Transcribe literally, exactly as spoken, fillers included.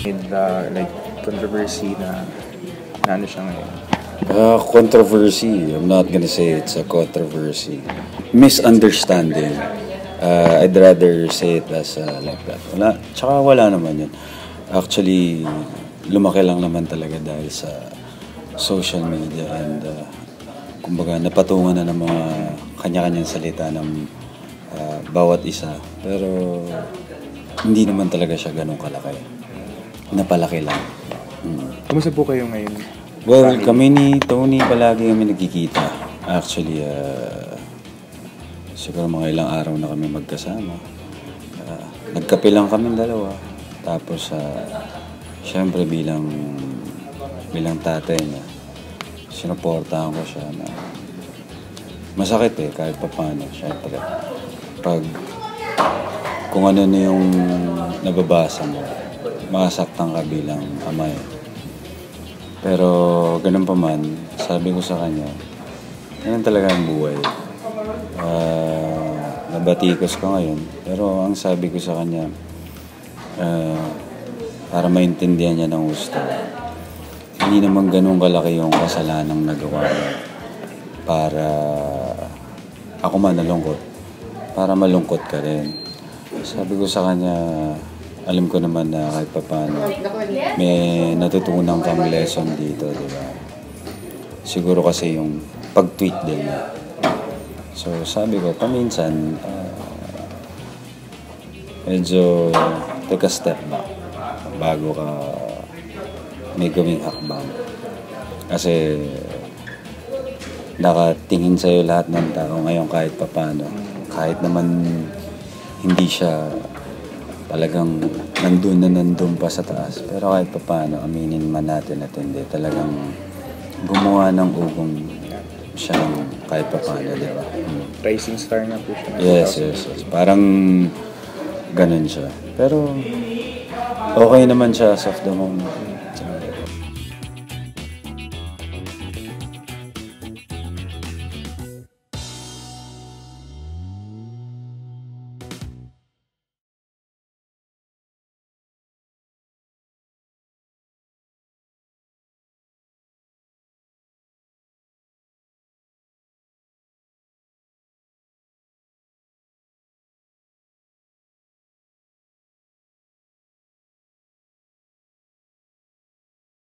With uh, like controversy na, na ano siya ngayon? Uh, controversy. I'm not gonna say it's a controversy. Misunderstanding. Uh, I'd rather say it as uh, like that. Wala, tsaka wala naman yun. Actually, lumaki lang naman talaga dahil sa social media and uh, kumbaga napatungan na ng mga kanya-kanyang salita ng uh, bawat isa. Pero hindi naman talaga siya ganun kalaki. Napalaki lang. Mm. Kumusta po kayo ngayon? Well, kami ni Tony palagi kami nagkikita. Actually, uh, siguro mga ilang araw na kami magkasama. Uh, nagkape lang kami dalawa. Tapos, uh, siyempre bilang, bilang tatay na sinuportahan ko siya na masakit eh, kahit pa paano. Siyempre, pag kung ano na yung nababasa mo, makasaktan ka bilang ama eh. Pero ganun pa man, sabi ko sa kanya, ganun talaga ang buhay. Uh, nabatikos ko ngayon, pero ang sabi ko sa kanya, uh, para maintindihan niya ng gusto, hindi naman ganun kalaki yung kasalanang nagawa niya para ako man nalungkot, para malungkot ka rin. Sabi ko sa kanya, alam ko naman na kahit pa paano, may natutunan kang lesson dito, di ba? Siguro kasi yung pag-tweet din. So sabi ko, paminsan, uh, medyo take a step back bago ka may gawing hakbang. Kasi nakatingin sa'yo lahat ng tao ngayon kahit pa paano. Kahit naman hindi siya talagang nandun na nandun pa sa taas. Pero kahit pa paano, aminin man natin at hindi. Talagang gumawa ng ugong siya ng kahit pa paano, di ba? Hmm. Rising star na po siya. Yes, yes, yes. Parang ganun siya. Pero okay naman siya as of the moment.